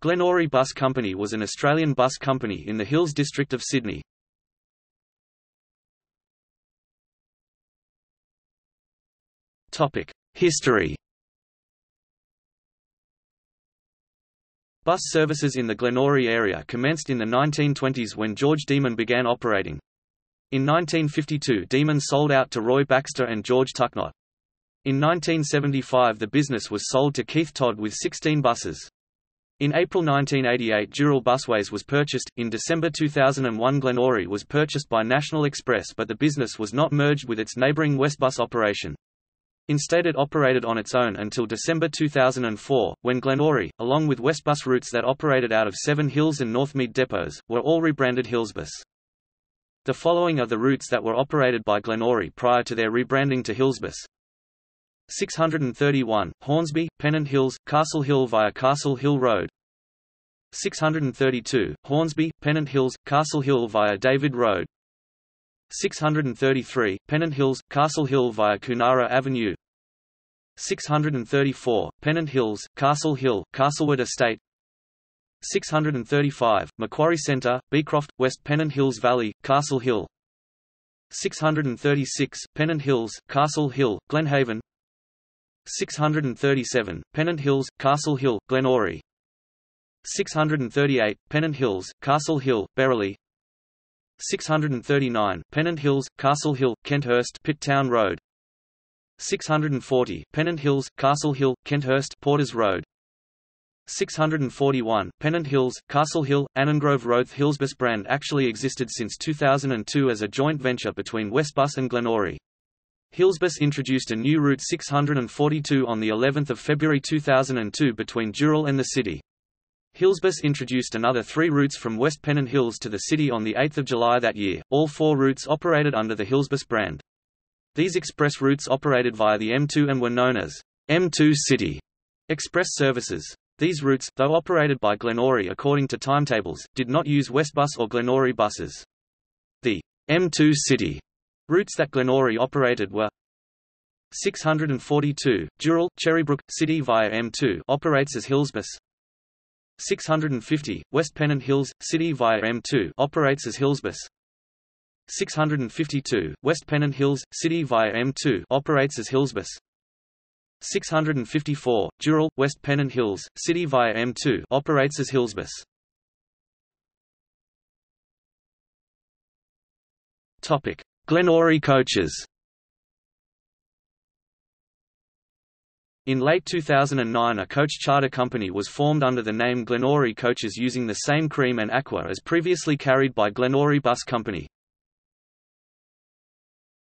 Glenorie Bus Company was an Australian bus company in the Hills District of Sydney. History. Bus services in the Glenorie area commenced in the 1920s when George Deeman began operating. In 1952 Deeman sold out to Roy Baxter and George Tucknott. In 1975 the business was sold to Keith Todd with 16 buses. In April 1988 Dural Busways was purchased. In December 2001 Glenorie was purchased by National Express, but the business was not merged with its neighbouring Westbus operation. Instead it operated on its own until December 2004, when Glenorie, along with Westbus routes that operated out of Seven Hills and Northmead depots, were all rebranded Hillsbus. The following are the routes that were operated by Glenorie prior to their rebranding to Hillsbus. 631, Hornsby, Pennant Hills, Castle Hill via Castle Hill Road. 632, Hornsby, Pennant Hills, Castle Hill via David Road. 633, Pennant Hills, Castle Hill via Cunara Avenue. 634, Pennant Hills, Castle Hill, Castlewood Estate. 635, Macquarie Centre, Beecroft, West Pennant Hills Valley, Castle Hill. 636, Pennant Hills, Castle Hill, Glenhaven. 637, Pennant Hills, Castle Hill, Glenorie. 638, Pennant Hills, Castle Hill, Berrily. 639, Pennant Hills, Castle Hill, Kenthurst, Pitt Town Road. 640, Pennant Hills, Castle Hill, Kenthurst, Porters Road. 641, Pennant Hills, Castle Hill, Annangrove Road. Hillsbus brand actually existed since 2002 as a joint venture between Westbus and Glenorie. Hillsbus introduced a new route 642 on the 11th of February 2002 between Dural and the city. Hillsbus introduced another three routes from West Pennant Hills to the city on the 8th of July that year. All four routes operated under the Hillsbus brand. These express routes operated via the M2 and were known as M2 City Express services. These routes, though operated by Glenorie according to timetables, did not use Westbus or Glenorie buses. The M2 City routes that Glenorie operated were 642, Dural, Cherrybrook, City via M2 operates as Hillsbus. 650, West Pennant Hills, City via M2 operates as Hillsbus. 652, West Pennant Hills, City via M2 operates as Hillsbus. 654, Dural, West Pennant Hills, City via M2 operates as Hillsbus. Glenorie coaches. In late 2009 a coach charter company was formed under the name Glenorie Coaches using the same cream and aqua as previously carried by Glenorie Bus Company.